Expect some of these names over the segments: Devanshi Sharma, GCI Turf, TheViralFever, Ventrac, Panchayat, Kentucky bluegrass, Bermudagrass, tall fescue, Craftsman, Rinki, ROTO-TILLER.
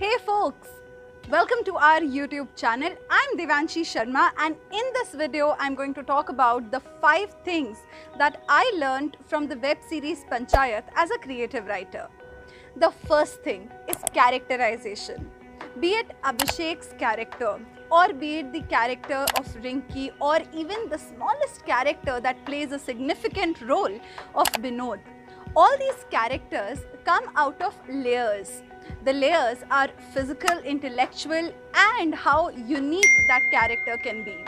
Hey folks, welcome to our YouTube channel. I'm Devanshi Sharma and in this video I'm going to talk about the 5 things that I learned from the web series Panchayat as a creative writer. The first thing is characterization. Be it Abhishek's character or be it the character of Rinki or even the smallest character that plays a significant role of Binod. All these characters come out of layers. The layers are physical, intellectual, and how unique that character can be.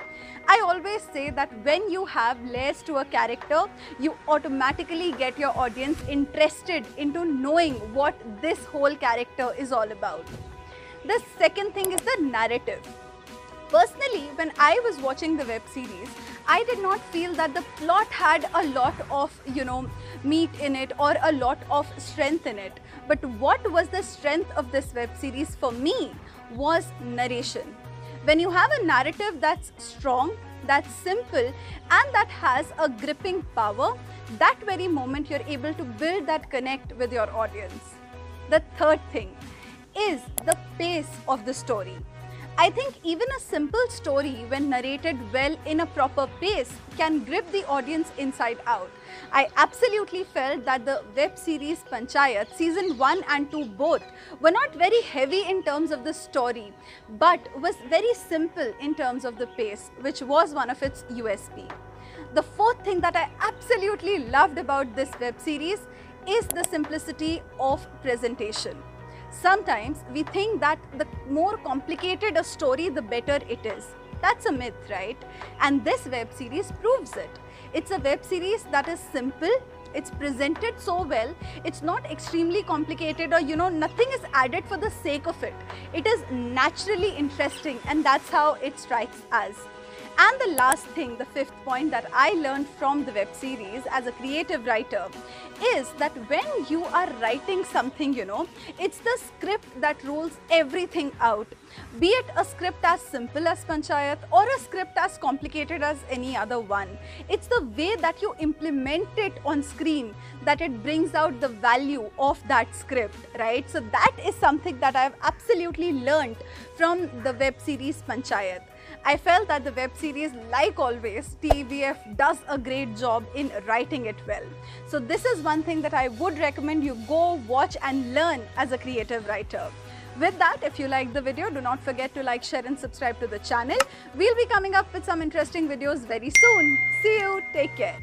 I always say that when you have layers to a character, you automatically get your audience interested into knowing what this whole character is all about. The second thing is the narrative. Personally, when I was watching the web series, I did not feel that the plot had a lot of, meat in it or a lot of strength in it. But what was the strength of this web series for me was narration. When you have a narrative that's strong, that's simple, and that has a gripping power, that very moment you're able to build that connect with your audience. The third thing is the pace of the story. I think even a simple story, when narrated well in a proper pace, can grip the audience inside out. I absolutely felt that the web series Panchayat, season 1 and 2 both, were not very heavy in terms of the story, but was very simple in terms of the pace, which was one of its USP. The fourth thing that I absolutely loved about this web series is the simplicity of presentation. Sometimes we think that the more complicated a story, the better it is. That's a myth, right? And this web series proves it. It's a web series that is simple, it's presented so well, it's not extremely complicated or nothing is added for the sake of it. It is naturally interesting and that's how it strikes us. And the last thing, the fifth point that I learned from the web series as a creative writer is that when you are writing something, it's the script that rules everything out. Be it a script as simple as Panchayat or a script as complicated as any other one. It's the way that you implement it on screen that it brings out the value of that script, right? So that is something that I've absolutely learned from the web series Panchayat. I felt that the web series, like always, TVF does a great job in writing it well. So this is one thing that I would recommend you go watch and learn as a creative writer. With that, if you liked the video, do not forget to like, share and subscribe to the channel. We'll be coming up with some interesting videos very soon. See you, take care.